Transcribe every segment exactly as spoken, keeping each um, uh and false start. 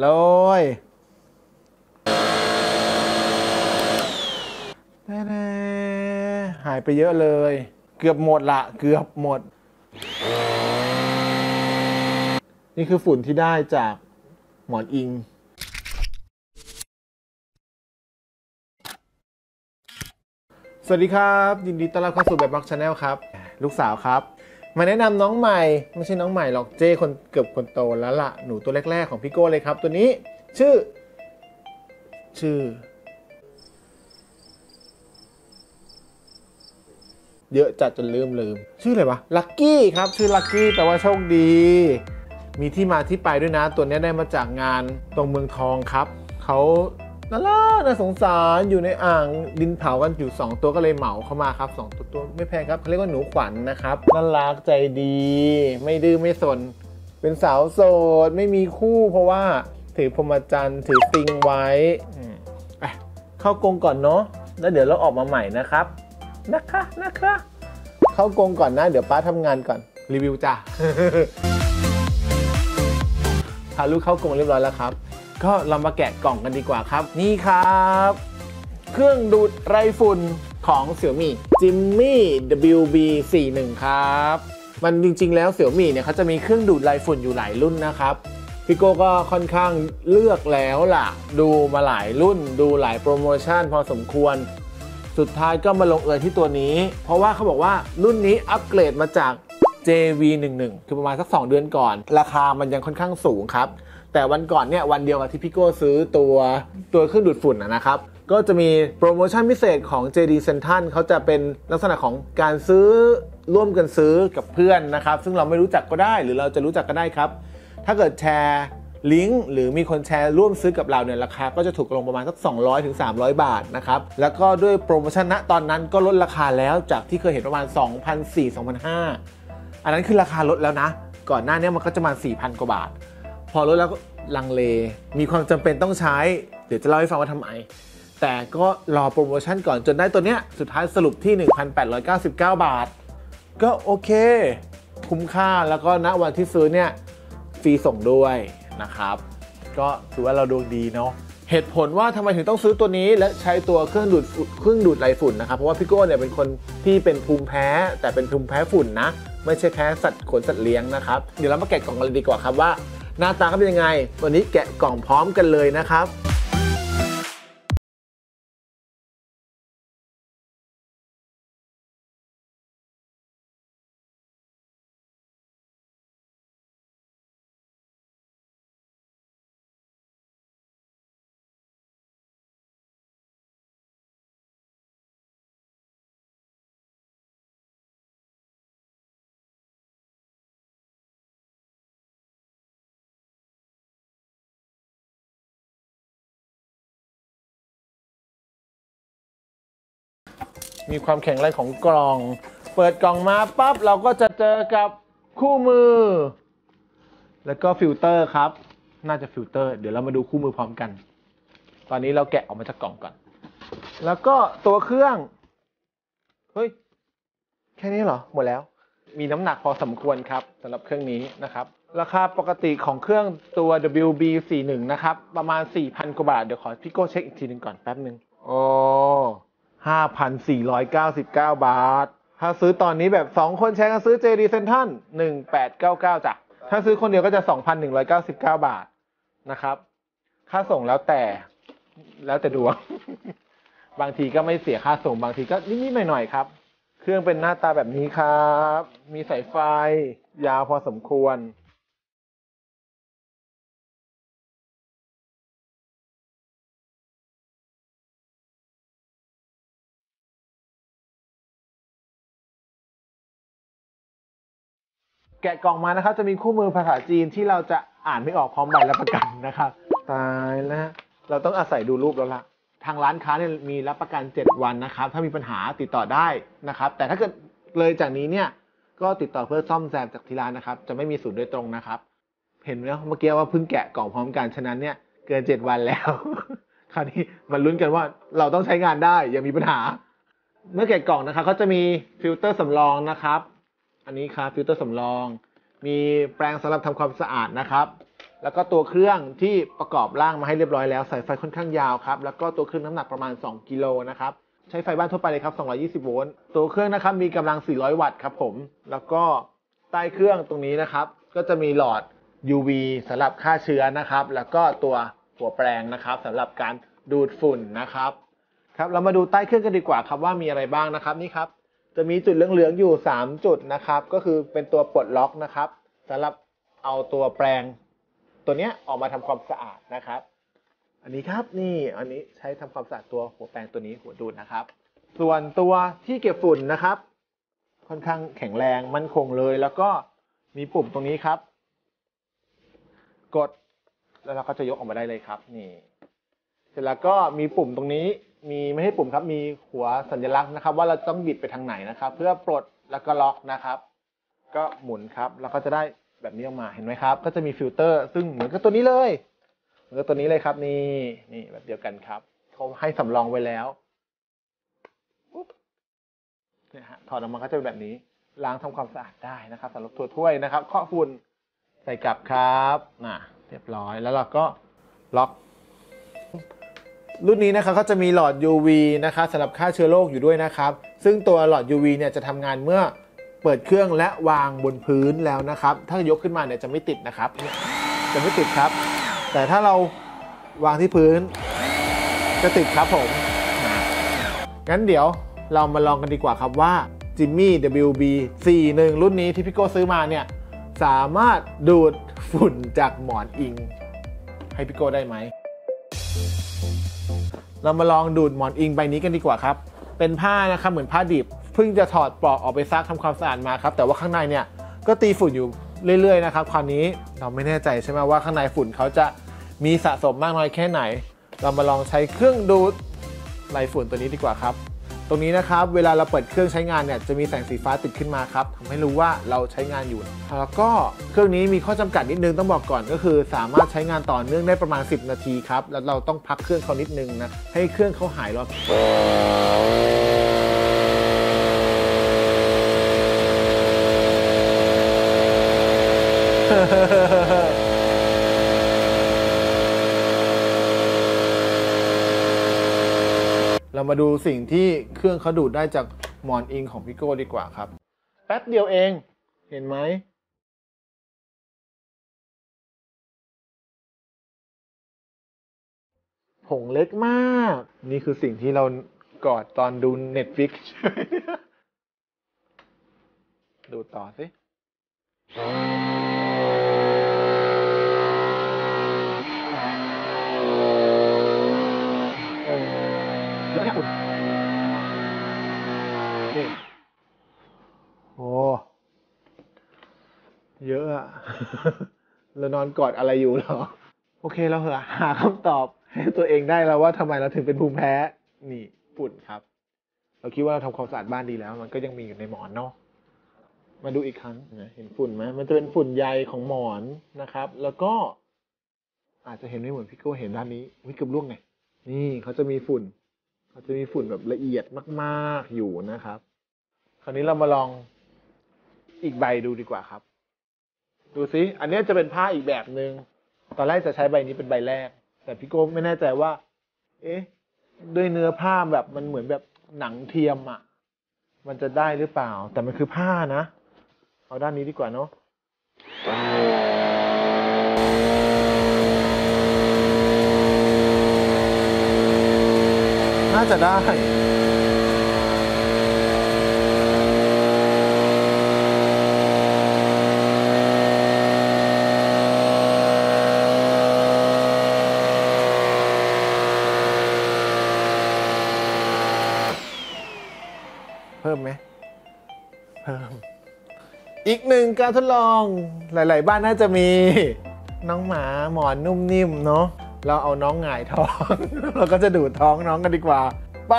เลยหายไปเยอะเลยเกือบหมดละเกือบหมดนี่คือฝุ่นที่ได้จากหมอนอิงสวัสดีครับยินดีต้อนรับเข้าสู่แบบบล็อกชาแนลครับลูกสาวครับมาแนะนำน้องใหม่ไม่ใช่น้องใหม่หรอกเจ้คนเกือบคนโตแล้วละหนูตัวแรกๆของพี่โก้เลยครับตัวนี้ชื่อชื่อเยอะจัดจนลืมลืมชื่ออะไรวะลัคกี้ครับชื่อลัคกี้แต่ว่าโชคดีมีที่มาที่ไปด้วยนะตัวนี้ได้มาจากงานตรงเมืองทองครับเขาน่ารักน่าสงสารอยู่ในอ่างดินเผากันอยู่สองตัวก็เลยเหมาเข้ามาครับสองตัวตัวไม่แพงครับเขาเรียกว่าหนูขวัญ น, นะครับน่ารักใจดีไม่ดื้อไม่สนเป็นสาวโสดไม่มีคู่เพราะว่าถือพรหมจรรย์ถือติงไว้เข้ากรงก่อนเนาะแล้วเดี๋ยวเราออกมาใหม่นะครับนะคะนะคะเข้ากรงก่อนนะเดี๋ยวป้าทำงานก่อนรีวิวจ้ะ พาลูกเข้ากรงเรียบร้อยแล้วครับก็เรามาแกะกล่องกันดีกว่าครับนี่ครับเครื่องดูดไรฝุ่นของ Xiaomi Jimmy ดับเบิลยู บี สี่สิบเอ็ด ครับมันจริงๆแล้ว Xiaomi เนี่ยเขาจะมีเครื่องดูดไรฝุ่นอยู่หลายรุ่นนะครับพี่โก้ก็ค่อนข้างเลือกแล้วล่ะดูมาหลายรุ่นดูหลายโปรโมชั่นพอสมควรสุดท้ายก็มาลงเอยที่ตัวนี้เพราะว่าเขาบอกว่ารุ่นนี้อัปเกรดมาจาก เจ วี สิบเอ็ด คือประมาณสักสองเดือนก่อนราคามันยังค่อนข้างสูงครับแต่วันก่อนเนี่ยวันเดียวกับที่พี่โก้ซื้อตัวตัวเครื่องดูดฝุ่นนะครับก็จะมีโปรโมชั่นพิเศษของ เจ ดี เซ็นทรัล เขาจะเป็นลักษณะของการซื้อร่วมกันซื้อกับเพื่อนนะครับซึ่งเราไม่รู้จักก็ได้หรือเราจะรู้จักก็ได้ครับถ้าเกิดแชร์ลิงก์หรือมีคนแชร์ร่วมซื้อกับเราเนี่ยราคาก็จะถูกลงประมาณสัก สองร้อยถึงสามร้อย บาทนะครับแล้วก็ด้วยโปรโมชั่นณตอนนั้นก็ลดราคาแล้วจากที่เคยเห็นประมาณ สองพันสี่ร้อย สองพันห้าร้อย อันนั้นคือราคาลดแล้วนะก่อนหน้านี้มันก็จะประมาณ สี่พัน กว่าบาทพอลดแล้วก็ลังเลมีความจำเป็นต้องใช้เดี๋ยวจะเล่าให้ฟังว่าทำไมแต่ก็รอโปรโมชั่นก่อนจนได้ตัวเนี้ยสุดท้ายสรุปที่ หนึ่งพันแปดร้อยเก้าสิบเก้า บาทก็โอเคคุ้มค่าแล้วก็ณวันที่ซื้อเนี่ยฟรีส่งด้วยนะครับก็ถือว่าเราดวงดีเนาะเหตุผลว่าทำไมถึงต้องซื้อตัวนี้และใช้ตัวเครื่องดูดเครื่องดูดไรฝุ่นนะครับเพราะว่าพี่โก้เนี่ยเป็นคนที่เป็นภูมิแพ้แต่เป็นภูมิแพ้ฝุ่นนะไม่ใช่แพ้สัตว์ขนสัตว์เลี้ยงนะครับเดี๋ยวเรามาแกะกล่องกันเลยดีกว่าครับว่าหน้าตาเขาเป็นยังไงวันนี้แกะกล่องพร้อมกันเลยนะครับมีความแข็งแรงของกล่องเปิดกล่องมาปั๊บเราก็จะเจอกับคู่มือแล้วก็ฟิลเตอร์ครับน่าจะฟิลเตอร์เดี๋ยวเรามาดูคู่มือพร้อมกันตอนนี้เราแกะออกมาจากกล่องก่อนแล้วก็ตัวเครื่องเฮ้ยแค่นี้เหรอหมดแล้วมีน้ำหนักพอสมควรครับสำหรับเครื่องนี้นะครับราคาปกติของเครื่องตัว ดับเบิลยู บี สี่สิบเอ็ด นะครับประมาณ สี่พัน กว่าบาทเดี๋ยวขอพี่โก้เช็คอีกทีหนึ่งก่อนแป๊บนึงโอ้ห้าพันสี่ร้อยเก้าสิบเก้า บาทถ้าซื้อตอนนี้แบบสองคนแชร์กันซื้อ เจ ดี Central หนึ่งพันแปดร้อยเก้าสิบเก้า จ้ะถ้าซื้อคนเดียวก็จะ สองพันหนึ่งร้อยเก้าสิบเก้า บาทนะครับค่าส่งแล้วแต่แล้วแต่ดวง บางทีก็ไม่เสียค่าส่งบางทีก็นิดๆหน่อยๆครับเครื่องเป็นหน้าตาแบบนี้ครับมีสายไฟยาวพอสมควรแกะกล่องมานะครับจะมีคู่มือภาษาจีนที่เราจะอ่านไม่ออกพร้อมใบรับประกันนะครับตายแล้วเราต้องอาศัยดูรูปแล้วล่ะทางร้านค้าเนี่ยมีรับประกันเจ็ดวันนะครับถ้ามีปัญหาติดต่อได้นะครับแต่ถ้าเกิดเลยจากนี้เนี่ยก็ติดต่อเพื่อซ่อมแซมจากที่ร้านนะครับจะไม่มีศูนย์โดยตรงนะครับเห็นไหมเมื่อกี้ว่าเพิ่งแกะกล่องพร้อมกันฉะนั้นเนี่ยเกินเจ็ดวันแล้ว คราวนี้มันลุ้นกันว่าเราต้องใช้งานได้ยังมีปัญหาเมื่อแกะกล่องนะครับเขาจะมีฟิลเตอร์สำรองนะครับอันนี้ครับฟิลเตอร์สำรองมีแปรงสำหรับทำความสะอาดนะครับ แล้วก็ตัวเครื่องที่ประกอบร่างมาให้เรียบร้อยแล้วสายไฟค่อนข้างยาวครับแล้วก็ตัวเครื่องน้ำหนักประมาณสองกิโลนะครับใช้ไฟบ้านทั่วไปเลยครับสองร้อยยี่สิบโวลต์ตัวเครื่องนะครับมีกำลังสี่ร้อยวัตต์ครับผมแล้วก็ใต้เครื่องตรงนี้นะครับก็จะมีหลอด ยู วี สำหรับฆ่าเชื้อนะครับแล้วก็ตัวหัวแปรงนะครับสำหรับการดูดฝุ่นนะครับครับเรามาดูใต้เครื่องกันดีกว่าครับว่ามีอะไรบ้างนะครับนี่ครับจะมีจุดเหลืองๆอยู่สามจุดนะครับก็คือเป็นตัวปลดล็อกนะครับสำหรับเอาตัวแปรงตัวเนี้ยออกมาทำความสะอาดนะครับอันนี้ครับนี่อันนี้ใช้ทำความสะอาดตัวหัวแปรงตัวนี้หัวดูดนะครับส่วนตัวที่เก็บฝุ่นนะครับค่อนข้างแข็งแรงมั่นคงเลยแล้วก็มีปุ่มตรงนี้ครับกดแล้วเราก็จะยกออกมาได้เลยครับนี่เสร็จแล้วก็มีปุ่มตรงนี้มีไม่ให้ปุ่มครับมีหัวสัญลักษณ์นะครับว่าเราต้องบิดไปทางไหนนะครับเพื่อปลดแล้วก็ล็อกนะครับก็หมุนครับแล้วก็จะได้แบบนี้ออกมาเห็นไหมครับก็จะมีฟิลเตอร์ซึ่งเหมือนกับตัวนี้เลยเหมือนกับตัวนี้เลยครับนี่นี่แบบเดียวกันครับเขาให้สำรองไว้แล้วเนี่ยฮะถอดออกมาก็จะเป็นแบบนี้ล้างทำความสะอาดได้นะครับสำหรับตัวถ้วยนะครับเคาะฝุ่นใส่กลับครับน่ะเรียบร้อยแล้วเราก็ล็อกรุ่นนี้นะครับเขาจะมีหลอด ยู วี นะครับสำหรับฆ่าเชื้อโรคอยู่ด้วยนะครับซึ่งตัวหลอด ยู วี เนี่ยจะทำงานเมื่อเปิดเครื่องและวางบนพื้นแล้วนะครับถ้ายกขึ้นมาเนี่ยจะไม่ติดนะครับจะไม่ติดครับแต่ถ้าเราวางที่พื้นจะติดครับผมงั้นเดี๋ยวเรามาลองกันดีกว่าครับว่า Jimmy ดับเบิลยู บี สี่สิบเอ็ด รุ่นนี้ที่พี่โก้ซื้อมาเนี่ยสามารถดูดฝุ่นจากหมอนอิงให้พี่โก้ได้ไหมเรามาลองดูดหมอนอิงใบนี้กันดีกว่าครับเป็นผ้านะครับเหมือนผ้าดิบเพิ่งจะถอดปลอกออกไปซักทำความสะอาดมาครับแต่ว่าข้างในเนี่ยก็ตีฝุ่นอยู่เรื่อยๆนะครับคราวนี้เราไม่แน่ใจใช่ไหมว่าข้างในฝุ่นเขาจะมีสะสมมากน้อยแค่ไหนเรามาลองใช้เครื่องดูดไล่ฝุ่นตัวนี้ดีกว่าครับตรงนี้นะครับเวลาเราเปิดเครื่องใช้งานเนี่ยจะมีแสงสีฟ้าติดขึ้นมาครับทำให้รู้ว่าเราใช้งานอยู่แล้วก็เครื่องนี้มีข้อจำกัดนิดนึงต้องบอกก่อนก็คือสามารถใช้งานต่อเนื่องได้ประมาณสิบนาทีครับแล้วเราต้องพักเครื่องเขานิดนึงนะให้เครื่องเขาหายร้อนเรามาดูสิ่งที่เครื่องเขาดูดได้จากหมอนอิงของพี่โก้ดีกว่าครับแป๊บเดียวเองเห็นไหมผงเล็กมากนี่คือสิ่งที่เรากอดตอนดู เน็ตฟลิกซ์ ดูต่อสิโอ้เยอะอะเรานอนกอดอะไรอยู่หรอโอเคเราเหอะหาคำตอบให้ตัวเองได้แล้วว่าทำไมเราถึงเป็นภูมิแพ้นี่ฝุ่นครับเราคิดว่าเราทำความสะอาดบ้านดีแล้วมันก็ยังมีอยู่ในหมอนเนาะมาดูอีกครั้งเห็นฝุ่นไหมมันจะเป็นฝุ่นใยของหมอนนะครับแล้วก็อาจจะเห็นไม่เหมือนพี่โก้เห็นด้านนี้วิกฤตล่วงไงนี่เขาจะมีฝุ่นเขาจะมีฝุ่นแบบละเอียดมากๆอยู่นะครับคราวนี้เรามาลองอีกใบดูดีกว่าครับดูซิอันนี้จะเป็นผ้าอีกแบบหนึ่งตอนแรกจะใช้ใบนี้เป็นใบแรกแต่พี่โก้ไม่แน่ใจว่าเอ๊ะด้วยเนื้อผ้าแบบมันเหมือนแบบหนังเทียมอ่ะมันจะได้หรือเปล่าแต่มันคือผ้านะเอาด้านนี้ดีกว่าเนาะน่าจะได้เพิ่มไหมเพิ่มอีกหนึ่งการทดลองหลายๆบ้านน่าจะมีน้องหมาหมอนนุ่มนิ่มเนาะเราเอาน้องหงายท้อง เราก็จะดูดท้องน้องกันดีกว่าไป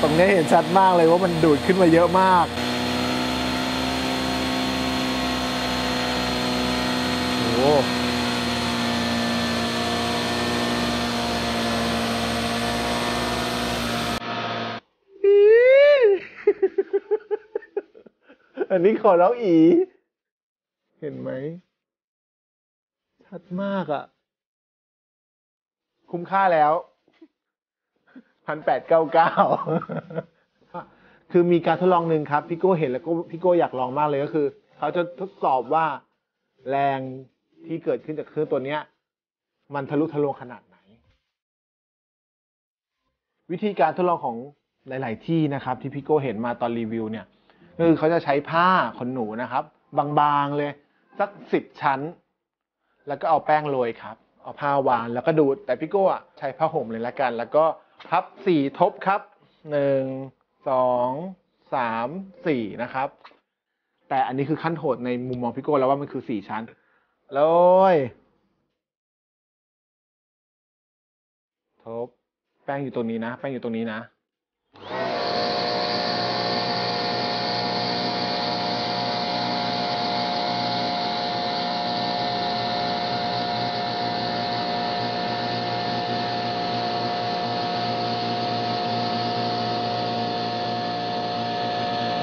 ตรงนี้เห็นชัดมากเลยว่ามันดูดขึ้นมาเยอะมากโอ้ อันนี้ขอแล้วอีเห็นไหมชัดมากอ่ะคุ้มค่าแล้วพันแปดเก้าเก้าคือมีการทดลองหนึ่งครับพี่โก้เห็นแล้วก็พี่โก้อยากลองมากเลยก็คือเขาจะทดสอบว่าแรงที่เกิดขึ้นจากเครื่องตัวเนี้ยมันทะลุทะลวงขนาดไหนวิธีการทดลองของหลายๆที่นะครับที่พี่โก้เห็นมาตอนรีวิวเนี่ยคือเขาจะใช้ผ้าขนหนูนะครับบางๆเลยสักสิบชั้นแล้วก็เอาแป้งโรยครับเอาผ้าวางแล้วก็ดูดแต่พี่โก้อะใช้ผ้าห่มเลยละกันแล้วก็พับสี่ทบครับหนึ่งสองสามสี่นะครับแต่อันนี้คือขั้นโหดในมุมมองพี่โก้แล้วว่ามันคือสี่ชั้นโรยทบแป้งอยู่ตรงนี้นะแป้งอยู่ตรงนี้นะ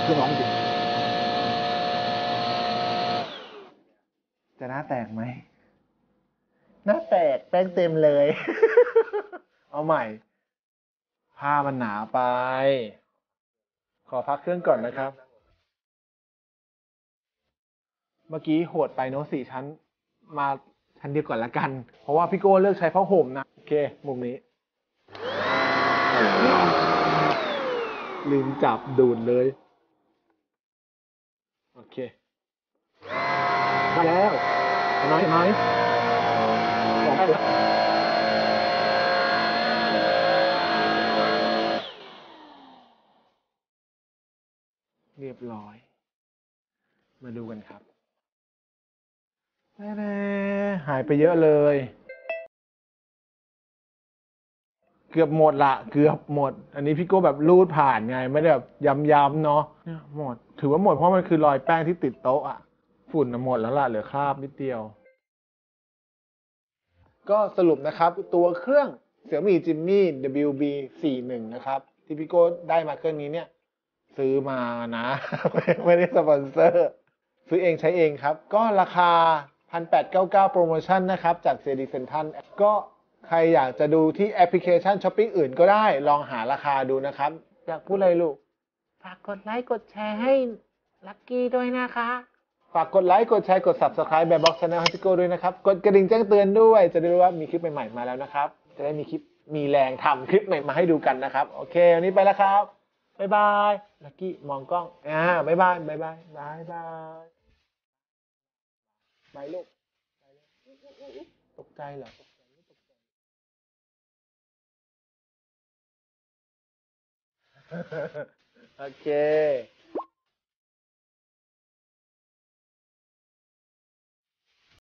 คือร้องดิจะหน้าแตกไหมหน้าแตกแป้งเต็มเลยเอาใหม่ผ้ามันหนาไปขอพักเครื่องก่อนนะครับเมื่อกี้โหดไปเนาะสี่ชั้นมาชั้นเดียวก่อนละกันเพราะว่าพี่โก้เลือกใช้ผ้าห่มนะโอเคมุมนี้ลืมจับดูดเลยโอเคมาแล้วน้อยน้อยเรียบร้อยมาดูกันครับแน่ๆหายไปเยอะเลยเกือบหมดละเกือบหมดอันนี้พี่โก้แบบรูดผ่านไงไม่ได้แบบย้ำๆเนาะหมดถือว่าหมดเพราะมันคือรอยแป้งที่ติดโต๊ะอะฝุ่นหมดแล้วล่ะเหลือคราบนิดเดียวก็สรุปนะครับตัวเครื่อง Xiaomi Jimmy ดับเบิลยู บี สี่สิบเอ็ด นะครับที่พี่โก้ได้มาเครื่องนี้เนี่ยซื้อมานะไม่ได้สปอนเซอร์ซื้อเองใช้เองครับก็ราคา หนึ่งพันแปดร้อยเก้าสิบเก้า โปรโมชั่นนะครับจาก เจ ดี Central ก็ใครอยากจะดูที่แอปพลิเคชันช้อปปิ้งอื่นก็ได้ลองหาราคาดูนะครับอยากพูดอะไรลูกฝากกดไลค์กดแชร์ให้ลัคกี้ด้วยนะคะฝากกดไลค์กดแชร์กด Subscribe แบบ Box Channel ให้พี่โก้ด้วยนะครับกดกระดิ่งแจ้งเตือนด้วยจะได้รู้ว่ามีคลิปใหม่ๆมาแล้วนะครับจะได้มีคลิปมีแรงทำคลิปใหม่มาให้ดูกันนะครับโอเควันนี้ไปแล้วครับบ๊ายบายลัคกี้มองกล้องอ่าบ๊ายบายบ๊ายบายบ๊ายบายไปลูกไปเลยตกใจเหรอโอเค